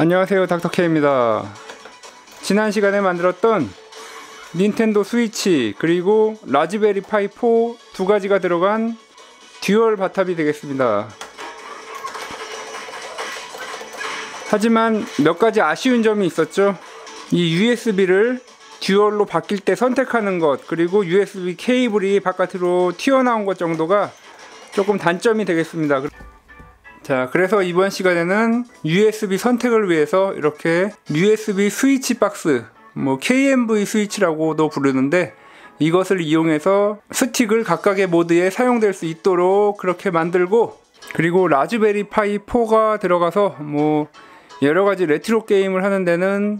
안녕하세요, 닥터케입니다. 지난 시간에 만들었던 닌텐도 스위치 그리고 라즈베리파이4 두 가지가 들어간 듀얼 바탑이 되겠습니다. 하지만 몇 가지 아쉬운 점이 있었죠. 이 USB를 듀얼로 바뀔 때 선택하는 것, 그리고 USB 케이블이 바깥으로 튀어나온 것 정도가 조금 단점이 되겠습니다. 자, 그래서 이번 시간에는 USB 선택을 위해서 이렇게 USB 스위치 박스, KMV 스위치라고도 부르는데, 이것을 이용해서 스틱을 각각의 모드에 사용될 수 있도록 그렇게 만들고, 그리고 라즈베리파이4가 들어가서 여러가지 레트로 게임을 하는 데는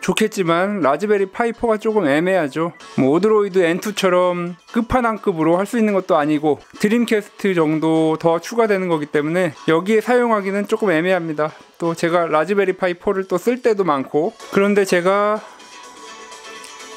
좋겠지만 라즈베리파이4가 조금 애매하죠. 오드로이드 N2처럼 끝판왕급으로 할 수 있는 것도 아니고 드림캐스트 정도 더 추가되는 거기 때문에 여기에 사용하기는 조금 애매합니다. 또 제가 라즈베리파이4를 또 쓸 때도 많고, 그런데 제가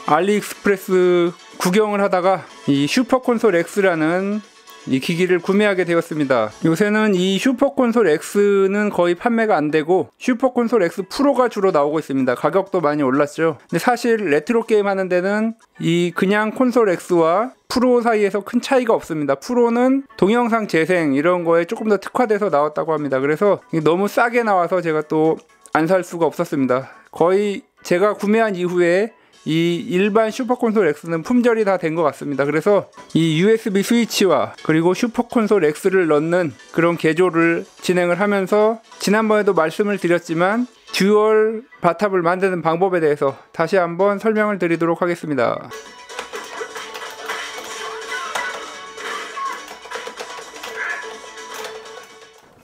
알리익스프레스 구경을 하다가 이 슈퍼콘솔 X라는 이 기기를 구매하게 되었습니다. 요새는 이 슈퍼콘솔 X는 거의 판매가 안되고 슈퍼콘솔 X 프로가 주로 나오고 있습니다. 가격도 많이 올랐죠. 근데 사실 레트로 게임 하는 데는 이 그냥 콘솔 X와 프로 사이에서 큰 차이가 없습니다. 프로는 동영상 재생 이런 거에 조금 더 특화돼서 나왔다고 합니다. 그래서 너무 싸게 나와서 제가 또 안 살 수가 없었습니다. 거의 제가 구매한 이후에 이 일반 슈퍼콘솔 X는 품절이 다 된 것 같습니다. 그래서 이 USB 스위치와 그리고 슈퍼콘솔 X를 넣는 그런 개조를 진행을 하면서 지난번에도 말씀을 드렸지만 듀얼 바탑을 만드는 방법에 대해서 다시 한번 설명을 드리도록 하겠습니다.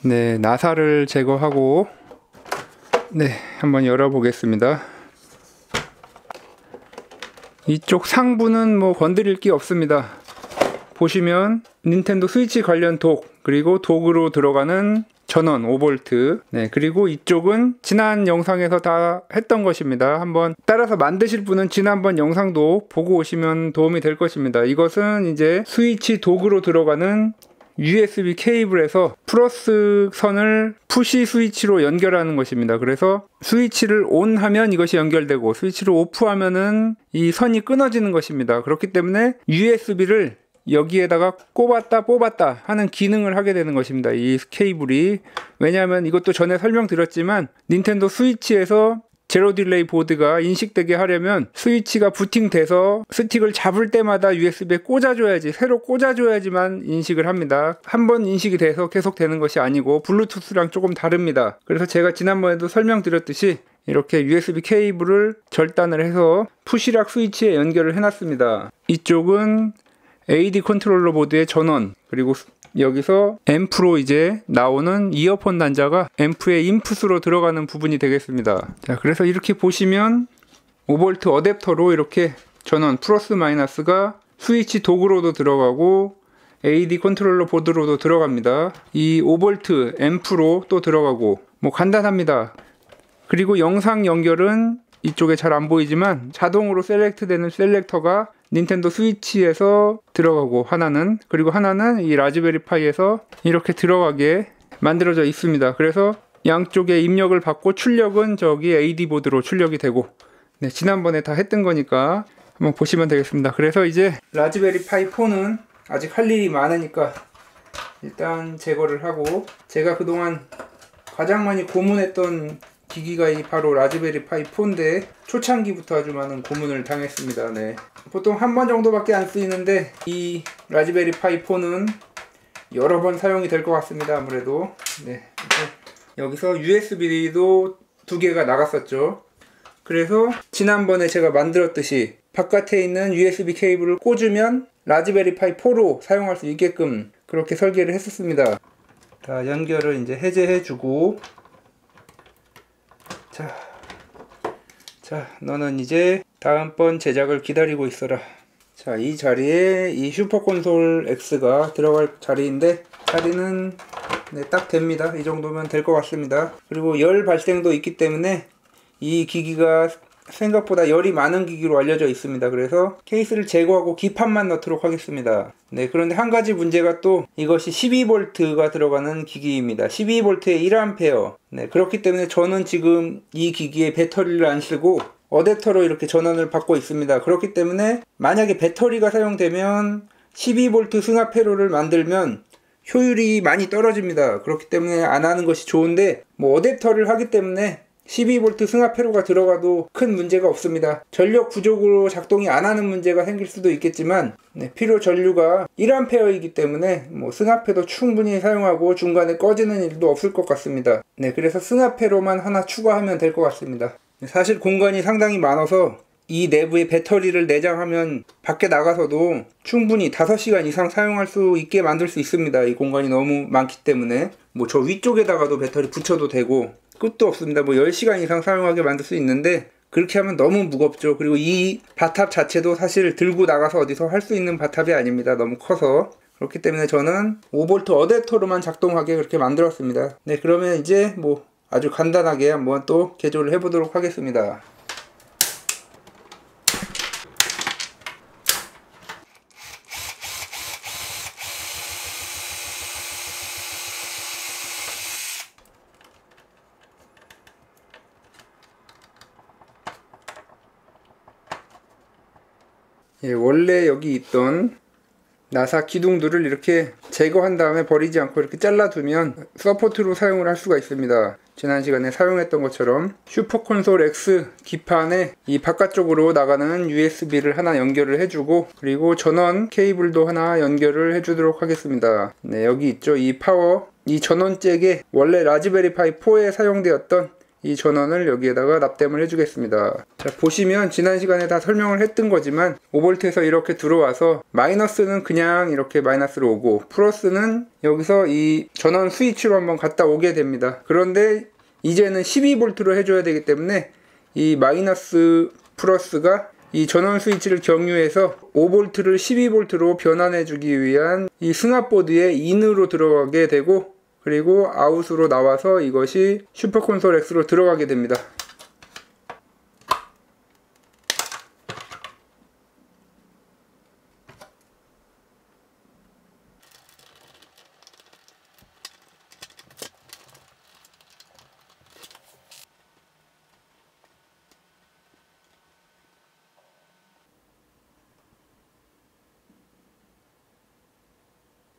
네, 나사를 제거하고 한번 열어보겠습니다. 이쪽 상부는 건드릴 게 없습니다. 보시면 닌텐도 스위치 관련 독, 그리고 독으로 들어가는 전원 5V, 그리고 이쪽은 지난 영상에서 다 했던 것입니다. 한번 따라서 만드실 분은 지난번 영상도 보고 오시면 도움이 될 것입니다. 이것은 이제 스위치 독으로 들어가는 USB 케이블에서 플러스 선을 푸시 스위치로 연결하는 것입니다. 그래서 스위치를 온 하면 이것이 연결되고 스위치를 오프 하면은 이 선이 끊어지는 것입니다. 그렇기 때문에 USB를 여기에다가 꼽았다 뽑았다 하는 기능을 하게 되는 것입니다. 이 케이블이. 왜냐하면 이것도 전에 설명드렸지만 닌텐도 스위치에서 제로 딜레이 보드가 인식되게 하려면 스위치가 부팅돼서 스틱을 잡을 때마다 USB에 꽂아줘야지, 새로 꽂아줘야지만 인식을 합니다. 한번 인식이 돼서 계속 되는 것이 아니고 블루투스랑 조금 다릅니다. 그래서 제가 지난번에도 설명드렸듯이 이렇게 USB 케이블을 절단을 해서 푸시락 스위치에 연결을 해놨습니다. 이쪽은 AD 컨트롤러 보드의 전원, 그리고 여기서 앰프로 이제 나오는 이어폰 단자가 앰프의 인풋으로 들어가는 부분이 되겠습니다. 자, 그래서 이렇게 보시면 5V 어댑터로 이렇게 전원 플러스 마이너스가 스위치 독으로도 들어가고 AD 컨트롤러 보드로도 들어갑니다. 이 5V 앰프로 또 들어가고 간단합니다. 그리고 영상 연결은 이쪽에 잘 안 보이지만 자동으로 셀렉트 되는 셀렉터가 닌텐도 스위치에서 들어가고, 하나는, 그리고 하나는 이 라즈베리파이에서 이렇게 들어가게 만들어져 있습니다. 그래서 양쪽에 입력을 받고 출력은 저기 AD 보드로 출력이 되고, 지난번에 다 했던 거니까 한번 보시면 되겠습니다. 그래서 이제 라즈베리파이4는 아직 할 일이 많으니까 일단 제거를 하고, 제가 그동안 가장 많이 고문했던 기기가 바로 라즈베리파이4인데 초창기부터 아주 많은 고문을 당했습니다. 보통 한 번 정도밖에 안 쓰이는데 이 라즈베리파이4는 여러 번 사용이 될 것 같습니다. 아무래도 여기서 USB도 두 개가 나갔었죠. 그래서 지난번에 제가 만들었듯이 바깥에 있는 USB 케이블을 꽂으면 라즈베리파이4로 사용할 수 있게끔 그렇게 설계를 했었습니다. 자, 연결을 이제 해제해주고, 자, 너는 이제 다음번 제작을 기다리고 있어라. 자, 이 자리에 이 슈퍼콘솔 X가 들어갈 자리인데 자리는 딱 됩니다. 이 정도면 될 것 같습니다. 그리고 열 발생도 있기 때문에 이 기기가 생각보다 열이 많은 기기로 알려져 있습니다. 그래서 케이스를 제거하고 기판만 넣도록 하겠습니다. 네, 그런데 한 가지 문제가 또 이것이 12V가 들어가는 기기입니다. 12V에 1A. 네, 그렇기 때문에 저는 지금 이 기기에 배터리를 안 쓰고 어댑터로 이렇게 전원을 받고 있습니다. 그렇기 때문에 만약에 배터리가 사용되면 12V 승합 회로를 만들면 효율이 많이 떨어집니다. 그렇기 때문에 안 하는 것이 좋은데, 뭐 어댑터를 하기 때문에 12V 승합 회로가 들어가도 큰 문제가 없습니다. 전력 부족으로 작동이 안 하는 문제가 생길 수도 있겠지만, 네, 필요 전류가 1A이기 때문에 뭐 승합회도 충분히 사용하고 중간에 꺼지는 일도 없을 것 같습니다. 네, 그래서 승합 회로만 하나 추가하면 될 것 같습니다. 사실 공간이 상당히 많아서 이 내부에 배터리를 내장하면 밖에 나가서도 충분히 5시간 이상 사용할 수 있게 만들 수 있습니다. 이 공간이 너무 많기 때문에 뭐 저 위쪽에다가도 배터리 붙여도 되고 끝도 없습니다. 뭐 10시간 이상 사용하게 만들 수 있는데 그렇게 하면 너무 무겁죠. 그리고 이 바탑 자체도 사실 들고 나가서 어디서 할 수 있는 바탑이 아닙니다. 너무 커서. 그렇기 때문에 저는 5V 어댑터로만 작동하게 그렇게 만들었습니다. 네, 그러면 이제 뭐 아주 간단하게 한번 또 개조를 해보도록 하겠습니다. 예, 원래 여기 있던 나사 기둥들을 이렇게 제거한 다음에 버리지 않고 이렇게 잘라두면 서포트로 사용을 할 수가 있습니다. 지난 시간에 사용했던 것처럼 슈퍼콘솔 X 기판에 이 바깥쪽으로 나가는 USB를 하나 연결을 해주고, 그리고 전원 케이블도 하나 연결을 해주도록 하겠습니다. 네, 여기 있죠. 이 파워, 이 전원잭에 원래 라즈베리파이4에 사용되었던 이 전원을 여기에다가 납땜을 해주겠습니다. 자, 보시면 지난 시간에 다 설명을 했던 거지만 5V에서 이렇게 들어와서 마이너스는 그냥 이렇게 마이너스로 오고 플러스는 여기서 이 전원 스위치로 한번 갔다 오게 됩니다. 그런데 이제는 12V로 해줘야 되기 때문에 이 마이너스 플러스가 이 전원 스위치를 경유해서 5V를 12V로 변환해주기 위한 이 승합보드의 인으로 들어가게 되고, 그리고 아웃으로 나와서 이것이 슈퍼콘솔 X로 들어가게 됩니다.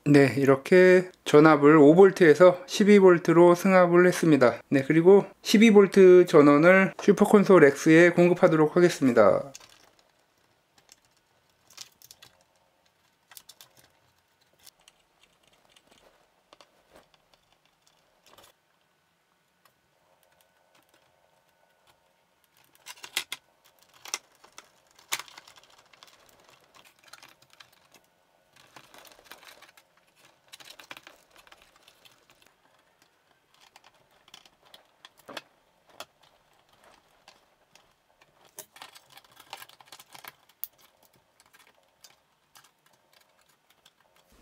네, 이렇게 전압을 5V에서 12V로 승합을 했습니다. 네, 그리고 12V 전원을 슈퍼콘솔 X에 공급하도록 하겠습니다.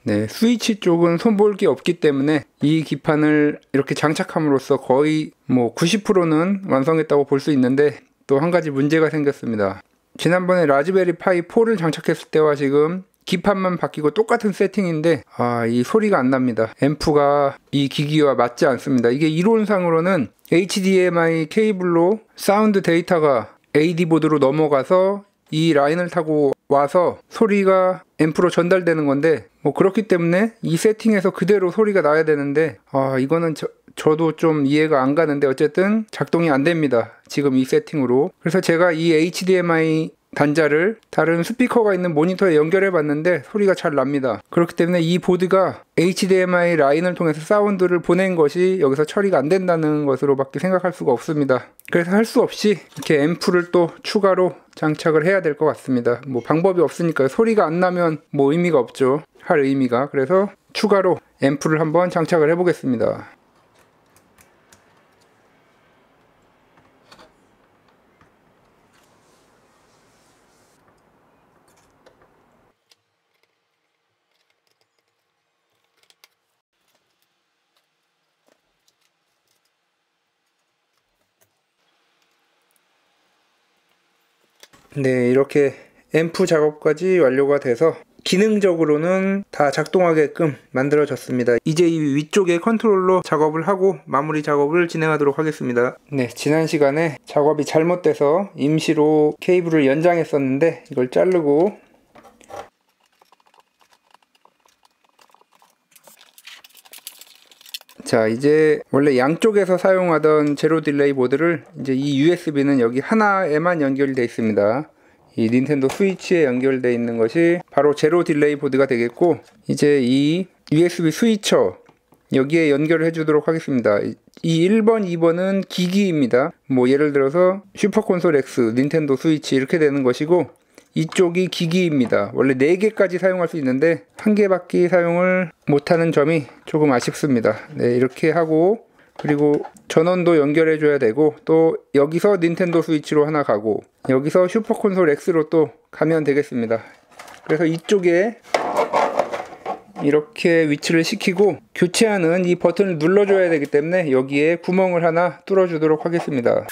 네, 스위치 쪽은 손볼게 없기 때문에 이 기판을 이렇게 장착함으로써 거의 뭐 90%는 완성했다고 볼 수 있는데, 또 한 가지 문제가 생겼습니다. 지난번에 라즈베리 파이 4를 장착했을 때와 지금 기판만 바뀌고 똑같은 세팅인데, 아, 이 소리가 안 납니다. 앰프가 이 기기와 맞지 않습니다. 이게 이론상으로는 HDMI 케이블로 사운드 데이터가 AD 보드로 넘어가서 이 라인을 타고 와서 소리가 앰프로 전달되는 건데, 뭐 그렇기 때문에 이 세팅에서 그대로 소리가 나야 되는데, 아, 이거는 저도 좀 이해가 안 가는데 어쨌든 작동이 안 됩니다. 지금 이 세팅으로. 그래서 제가 이 HDMI 단자를 다른 스피커가 있는 모니터에 연결해 봤는데 소리가 잘 납니다. 그렇기 때문에 이 보드가 HDMI 라인을 통해서 사운드를 보낸 것이 여기서 처리가 안 된다는 것으로 밖에 생각할 수가 없습니다. 그래서 할 수 없이 이렇게 앰프를 또 추가로 장착을 해야 될 것 같습니다. 뭐 방법이 없으니까요. 소리가 안 나면 뭐 의미가 없죠. 할 의미가. 그래서 추가로 앰프를 한번 장착을 해 보겠습니다. 네, 이렇게 앰프 작업까지 완료가 돼서 기능적으로는 다 작동하게끔 만들어졌습니다. 이제 이 위쪽에 컨트롤러 작업을 하고 마무리 작업을 진행하도록 하겠습니다. 네, 지난 시간에 작업이 잘못돼서 임시로 케이블을 연장했었는데 이걸 자르고 자, 이제 원래 양쪽에서 사용하던 제로 딜레이 모드를 이제 이 USB는 여기 하나에만 연결이 되어 있습니다. 이 닌텐도 스위치에 연결되어 있는 것이 바로 제로 딜레이 보드가 되겠고, 이제 이 USB 스위처 여기에 연결을 해주도록 하겠습니다. 이 1번, 2번은 기기입니다. 뭐 예를 들어서 슈퍼콘솔 X, 닌텐도 스위치 이렇게 되는 것이고, 이쪽이 기기입니다. 원래 4개까지 사용할 수 있는데 1개밖에 사용을 못하는 점이 조금 아쉽습니다. 네, 이렇게 하고, 그리고 전원도 연결해 줘야 되고, 또 여기서 닌텐도 스위치로 하나 가고 여기서 슈퍼콘솔 X로 또 가면 되겠습니다. 그래서 이쪽에 이렇게 위치를 시키고 교체하는 이 버튼을 눌러줘야 되기 때문에 여기에 구멍을 하나 뚫어 주도록 하겠습니다.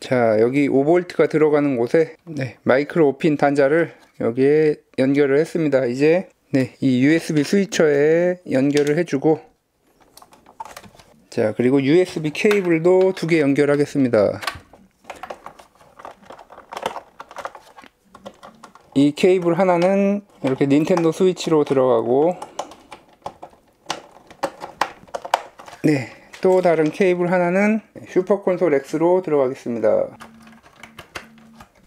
자, 여기 5V가 들어가는 곳에 네, 마이크로 5핀 단자를 여기에 연결을 했습니다. 이제 네, 이 USB 스위처에 연결을 해주고, 자, 그리고 USB 케이블도 2개 연결하겠습니다. 이 케이블 하나는 이렇게 닌텐도 스위치로 들어가고, 네, 또 다른 케이블 하나는 슈퍼콘솔 X로 들어가겠습니다.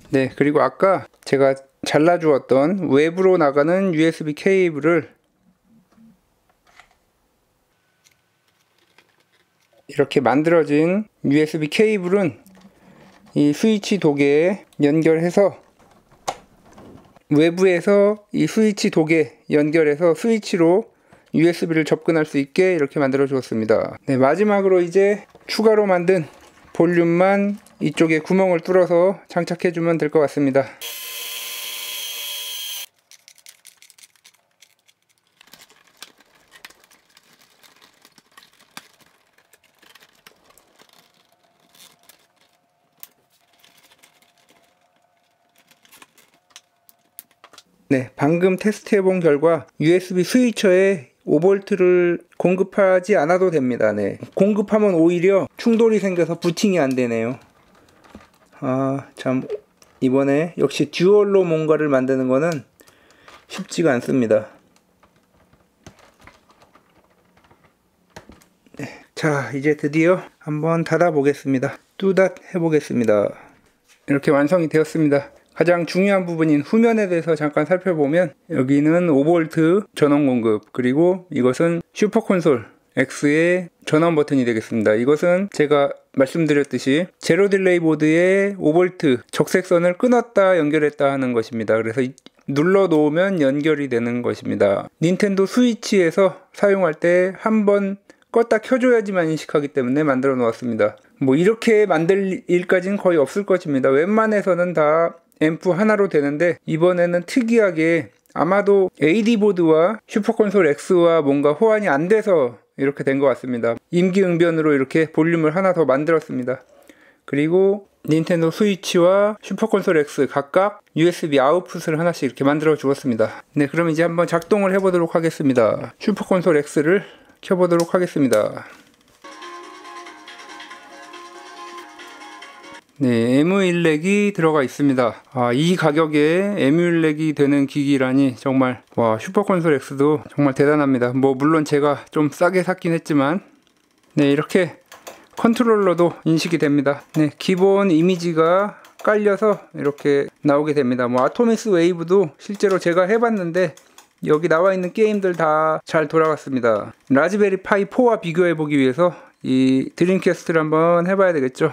네, 그리고 아까 제가 잘라주었던 외부로 나가는 USB 케이블을 이렇게 만들어진 USB 케이블은 이 스위치 도구에 연결해서, 외부에서 이 스위치 도구에 연결해서 스위치로 USB를 접근할 수 있게 이렇게 만들어 주었습니다. 네, 마지막으로 이제 추가로 만든 볼륨만 이쪽에 구멍을 뚫어서 장착해 주면 될 것 같습니다. 네, 방금 테스트해 본 결과 USB 스위처에 5V를 공급하지 않아도 됩니다. 네, 공급하면 오히려 충돌이 생겨서 부팅이 안 되네요. 아, 참, 이번에 역시 듀얼로 뭔가를 만드는 거는 쉽지가 않습니다. 네, 자, 이제 드디어 한번 닫아 보겠습니다. 뚜닷 해 보겠습니다. 이렇게 완성이 되었습니다. 가장 중요한 부분인 후면에 대해서 잠깐 살펴보면, 여기는 5V 전원 공급, 그리고 이것은 슈퍼콘솔 X의 전원 버튼이 되겠습니다. 이것은 제가 말씀드렸듯이 제로 딜레이 보드에 5V 적색선을 끊었다 연결했다 하는 것입니다. 그래서 눌러 놓으면 연결이 되는 것입니다. 닌텐도 스위치에서 사용할 때 한 번 껐다 켜줘야지만 인식하기 때문에 만들어 놓았습니다. 뭐 이렇게 만들 일까지는 거의 없을 것입니다. 웬만해서는 다 앰프 하나로 되는데, 이번에는 특이하게 아마도 AD 보드와 슈퍼콘솔 X와 뭔가 호환이 안 돼서 이렇게 된 것 같습니다. 임기응변으로 이렇게 볼륨을 하나 더 만들었습니다. 그리고 닌텐도 스위치와 슈퍼콘솔 X 각각 USB 아웃풋을 하나씩 이렇게 만들어 주었습니다. 네, 그럼 이제 한번 작동을 해보도록 하겠습니다. 슈퍼콘솔 X를 켜보도록 하겠습니다. 네, 에뮬렉이 들어가 있습니다. 아, 이 가격에 에뮬렉이 되는 기기라니 정말, 와, 슈퍼콘솔 X도 정말 대단합니다. 뭐 물론 제가 좀 싸게 샀긴 했지만, 네, 이렇게 컨트롤러도 인식이 됩니다. 네, 기본 이미지가 깔려서 이렇게 나오게 됩니다. 뭐 아토미스 웨이브도 실제로 제가 해봤는데 여기 나와 있는 게임들 다 잘 돌아갔습니다. 라즈베리파이4와 비교해보기 위해서 이 드림캐스트를 한번 해봐야 되겠죠.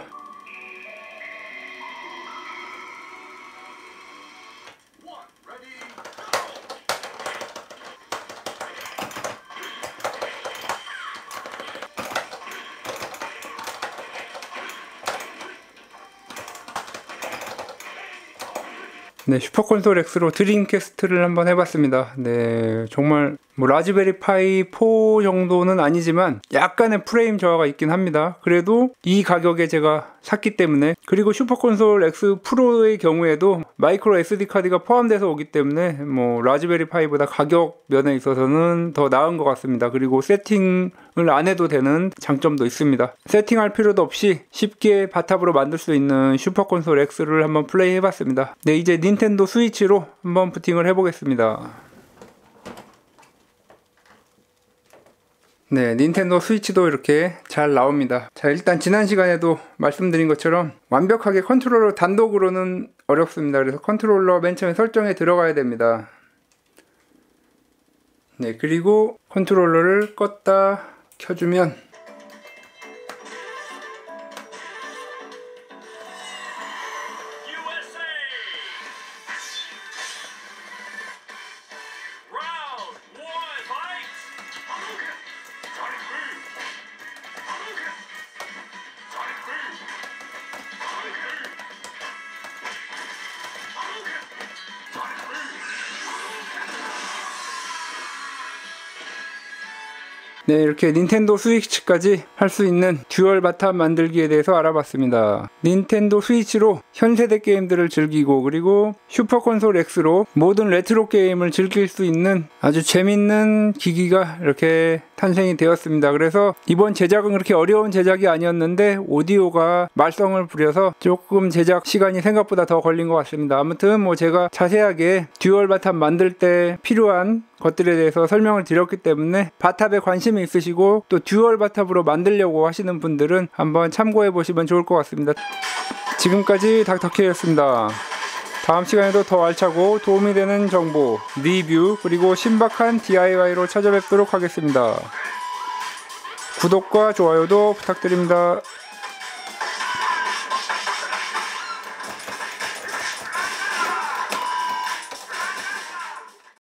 네, 슈퍼콘솔 X로 드림캐스트를 한번 해봤습니다. 네, 정말 뭐 라즈베리파이4 정도는 아니지만 약간의 프레임 저하가 있긴 합니다. 그래도 이 가격에 제가 샀기 때문에, 그리고 슈퍼콘솔 X 프로의 경우에도 마이크로 SD 카드가 포함돼서 오기 때문에 뭐 라즈베리파이보다 가격 면에 있어서는 더 나은 것 같습니다. 그리고 세팅을 안 해도 되는 장점도 있습니다. 세팅할 필요도 없이 쉽게 바탑으로 만들 수 있는 슈퍼콘솔 X를 한번 플레이 해봤습니다. 네, 이제 닌텐도 스위치로 한번 부팅을 해보겠습니다. 네, 닌텐도 스위치도 이렇게 잘 나옵니다. 자, 일단 지난 시간에도 말씀드린 것처럼 완벽하게 컨트롤러 단독으로는 어렵습니다. 그래서 컨트롤러 맨 처음에 설정에 들어가야 됩니다. 네, 그리고 컨트롤러를 껐다 켜주면 네, 이렇게 닌텐도 스위치까지 할 수 있는 듀얼 바탑 만들기에 대해서 알아봤습니다. 닌텐도 스위치로 현세대 게임들을 즐기고, 그리고 슈퍼콘솔 X로 모든 레트로 게임을 즐길 수 있는 아주 재밌는 기기가 이렇게 탄생이 되었습니다. 그래서 이번 제작은 그렇게 어려운 제작이 아니었는데 오디오가 말썽을 부려서 조금 제작 시간이 생각보다 더 걸린 것 같습니다. 아무튼 뭐 제가 자세하게 듀얼 바탑 만들 때 필요한 것들에 대해서 설명을 드렸기 때문에 바탑에 관심이 있으시고 또 듀얼 바탑으로 만들려고 하시는 분들은 한번 참고해 보시면 좋을 것 같습니다. 지금까지 닥터케이였습니다. 다음 시간에도 더 알차고 도움이 되는 정보, 리뷰, 그리고 신박한 DIY로 찾아뵙도록 하겠습니다. 구독과 좋아요도 부탁드립니다.